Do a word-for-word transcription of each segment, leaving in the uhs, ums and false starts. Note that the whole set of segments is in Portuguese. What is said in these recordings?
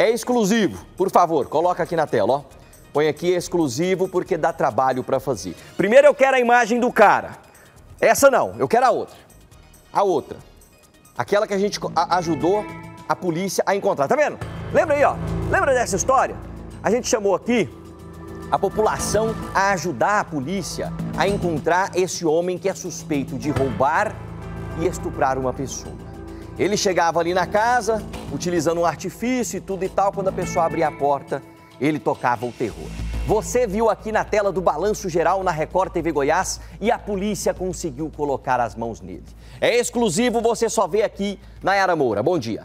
É exclusivo, por favor, coloca aqui na tela, ó. Põe aqui exclusivo porque dá trabalho para fazer. Primeiro eu quero a imagem do cara. Essa não, eu quero a outra. A outra. Aquela que a gente ajudou a polícia a encontrar. Tá vendo? Lembra aí, ó. Lembra dessa história? A gente chamou aqui a população a ajudar a polícia a encontrar esse homem que é suspeito de roubar e estuprar uma pessoa. Ele chegava ali na casa, utilizando um artifício e tudo e tal. Quando a pessoa abria a porta, ele tocava o terror. Você viu aqui na tela do Balanço Geral na Record T V Goiás e a polícia conseguiu colocar as mãos nele. É exclusivo, você só vê aqui na Yara Moura. Bom dia.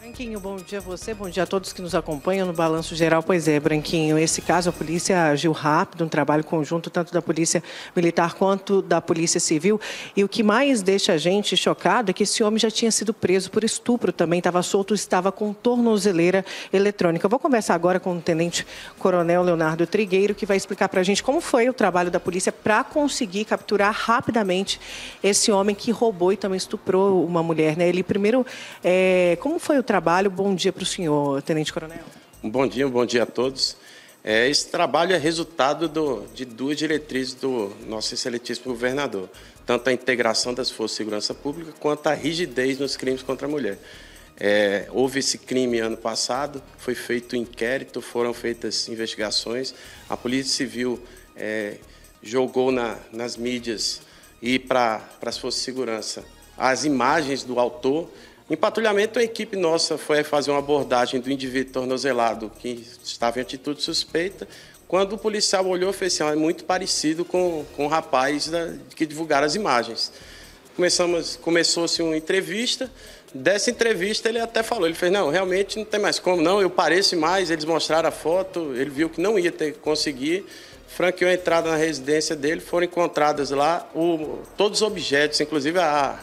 Branquinho, bom dia a você, bom dia a todos que nos acompanham no Balanço Geral. Pois é, Branquinho, esse caso a polícia agiu rápido, um trabalho conjunto tanto da Polícia Militar quanto da Polícia Civil. E o que mais deixa a gente chocado é que esse homem já tinha sido preso por estupro também, estava solto, estava com tornozeleira eletrônica. Eu vou conversar agora com o Tenente Coronel Leonardo Trigueiro, que vai explicar pra gente como foi o trabalho da polícia para conseguir capturar rapidamente esse homem que roubou e também estuprou uma mulher, né? Ele primeiro, é, como foi o trabalho? Trabalho. Bom dia para o senhor, Tenente Coronel. Bom dia, bom dia a todos. É, esse trabalho é resultado do, de duas diretrizes do nosso excelentíssimo governador, tanto a integração das forças de segurança pública quanto a rigidez nos crimes contra a mulher. É, houve esse crime ano passado, foi feito um inquérito, foram feitas investigações, a Polícia Civil é, jogou na, nas mídias e para as forças de segurança as imagens do autor. Em patrulhamento, a equipe nossa foi fazer uma abordagem do indivíduo tornozelado que estava em atitude suspeita. Quando o policial olhou, fez assim, é muito parecido com, com o rapaz da, que divulgaram as imagens. Começou-se uma entrevista, dessa entrevista ele até falou, ele fez, não, realmente não tem mais como, não, eu pareço mais, eles mostraram a foto, ele viu que não ia ter que conseguir, franqueou a entrada na residência dele, foram encontradas lá o, todos os objetos, inclusive a... a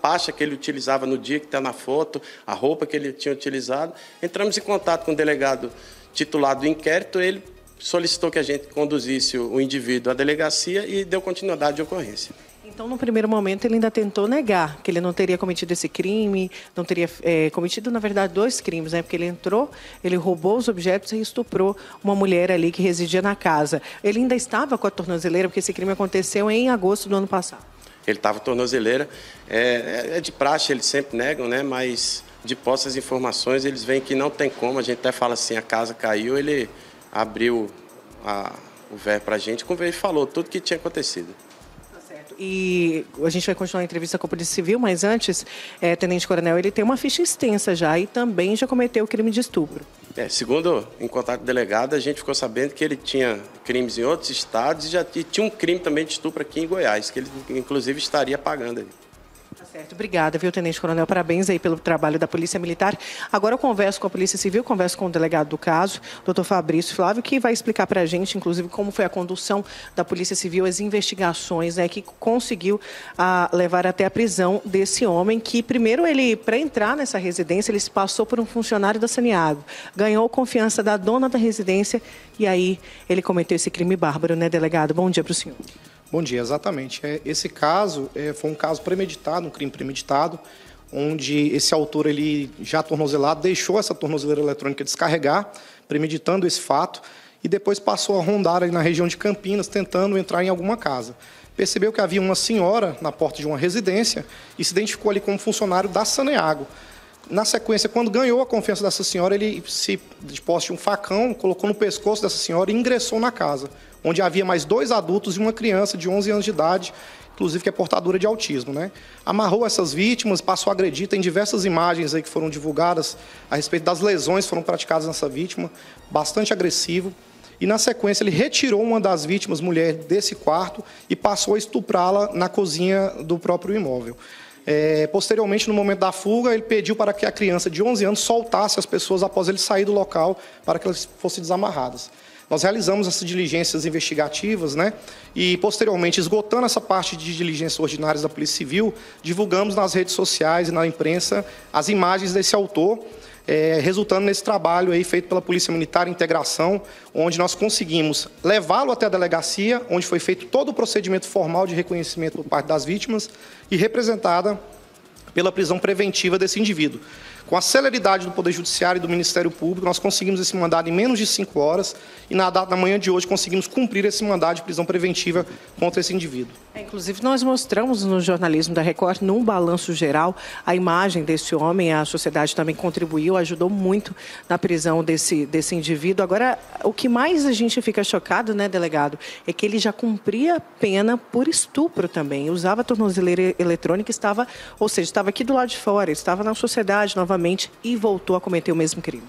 pasta que ele utilizava no dia que está na foto, a roupa que ele tinha utilizado. Entramos em contato com o delegado titular do inquérito, ele solicitou que a gente conduzisse o indivíduo à delegacia e deu continuidade de ocorrência. Então, no primeiro momento, ele ainda tentou negar que ele não teria cometido esse crime, não teria é, cometido, na verdade, dois crimes, né? Porque ele entrou, ele roubou os objetos e estuprou uma mulher ali que residia na casa. Ele ainda estava com a tornozeleira, porque esse crime aconteceu em agosto do ano passado. Ele estava tornozeleira, é, é de praxe, eles sempre negam, né? Mas de posse as informações, eles veem que não tem como, a gente até fala assim, a casa caiu, ele abriu a, o véu para a gente, e falou tudo que tinha acontecido. Tá certo. E a gente vai continuar a entrevista com a Polícia Civil, mas antes, é, Tenente Coronel, ele tem uma ficha extensa já e também já cometeu o crime de estupro. É, segundo em contato com o delegado, a gente ficou sabendo que ele tinha crimes em outros estados e já e tinha um crime também de estupro aqui em Goiás, que ele inclusive estaria pagando aí. Tá certo, obrigada, viu, Tenente Coronel? Parabéns aí pelo trabalho da Polícia Militar. Agora eu converso com a Polícia Civil, converso com o delegado do caso, doutor Fabrício Flávio, que vai explicar pra gente, inclusive, como foi a condução da Polícia Civil, as investigações, né, que conseguiu a, levar até a prisão desse homem, que primeiro ele, para entrar nessa residência, ele se passou por um funcionário da Saneago, ganhou confiança da dona da residência e aí ele cometeu esse crime bárbaro, né, delegado? Bom dia pro senhor. Bom dia, exatamente. Esse caso foi um caso premeditado, um crime premeditado, onde esse autor, ele já tornozelado, deixou essa tornozeleira eletrônica descarregar, premeditando esse fato, e depois passou a rondar ali na região de Campinas, tentando entrar em alguma casa. Percebeu que havia uma senhora na porta de uma residência e se identificou ali como funcionário da Saneago. Na sequência, quando ganhou a confiança dessa senhora, ele se dispôs de um facão, colocou no pescoço dessa senhora e ingressou na casa, onde havia mais dois adultos e uma criança de onze anos de idade, inclusive que é portadora de autismo, né? Amarrou essas vítimas, passou a agredir, tem diversas imagens aí que foram divulgadas a respeito das lesões que foram praticadas nessa vítima, bastante agressivo. E na sequência ele retirou uma das vítimas, mulher, desse quarto e passou a estuprá-la na cozinha do próprio imóvel. É, posteriormente, no momento da fuga, ele pediu para que a criança de onze anos soltasse as pessoas após ele sair do local para que elas fossem desamarradas. Nós realizamos essas diligências investigativas, né? E, posteriormente, esgotando essa parte de diligências ordinárias da Polícia Civil, divulgamos nas redes sociais e na imprensa as imagens desse autor, é, resultando nesse trabalho aí feito pela Polícia Militar em Integração, onde nós conseguimos levá-lo até a delegacia, onde foi feito todo o procedimento formal de reconhecimento por parte das vítimas e representada pela prisão preventiva desse indivíduo. Com a celeridade do Poder Judiciário e do Ministério Público, nós conseguimos esse mandado em menos de cinco horas e na, data, na manhã de hoje conseguimos cumprir esse mandado de prisão preventiva contra esse indivíduo. É, inclusive, nós mostramos no jornalismo da Record, num balanço geral, a imagem desse homem. A sociedade também contribuiu, ajudou muito na prisão desse, desse indivíduo. Agora, o que mais a gente fica chocado, né, delegado, é que ele já cumpria pena por estupro também. Usava tornozeleira eletrônica, estava, ou seja, estava aqui do lado de fora, estava na sociedade novamente e voltou a cometer o mesmo crime.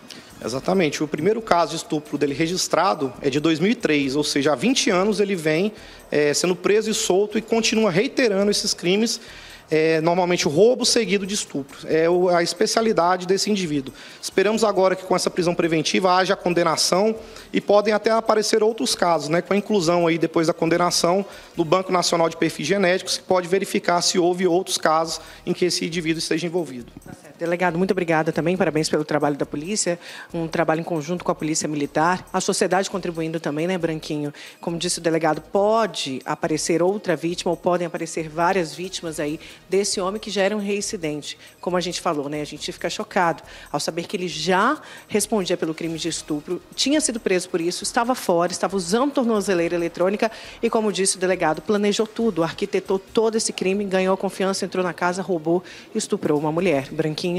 Exatamente. O primeiro caso de estupro dele registrado é de dois mil e três, ou seja, há vinte anos ele vem é, sendo preso e solto e continua reiterando esses crimes, é, normalmente roubo seguido de estupro. É a especialidade desse indivíduo. Esperamos agora que com essa prisão preventiva haja a condenação e podem até aparecer outros casos, né, com a inclusão aí depois da condenação do Banco Nacional de Perfis Genéticos, que pode verificar se houve outros casos em que esse indivíduo esteja envolvido. Tá certo. Delegado, muito obrigada também, parabéns pelo trabalho da polícia, um trabalho em conjunto com a polícia militar, a sociedade contribuindo também, né, Branquinho? Como disse o delegado, pode aparecer outra vítima ou podem aparecer várias vítimas aí desse homem que já era um reincidente, como a gente falou, né? A gente fica chocado ao saber que ele já respondia pelo crime de estupro, tinha sido preso por isso, estava fora, estava usando tornozeleira eletrônica e, como disse o delegado, planejou tudo, arquitetou todo esse crime, ganhou confiança, entrou na casa, roubou e estuprou uma mulher. Branquinho?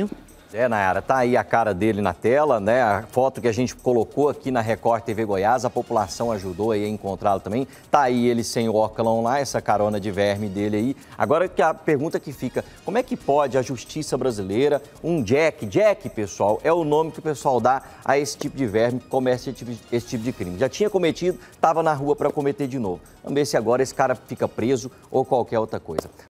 É, Nayara, tá aí a cara dele na tela, né? A foto que a gente colocou aqui na Record T V Goiás, a população ajudou aí a encontrá-lo também. Tá aí ele sem o óculos lá, essa carona de verme dele aí. Agora a pergunta que fica, como é que pode a justiça brasileira, um Jack, Jack, pessoal, é o nome que o pessoal dá a esse tipo de verme que comete esse tipo, esse tipo de crime. Já tinha cometido, tava na rua para cometer de novo. Vamos ver se agora esse cara fica preso ou qualquer outra coisa.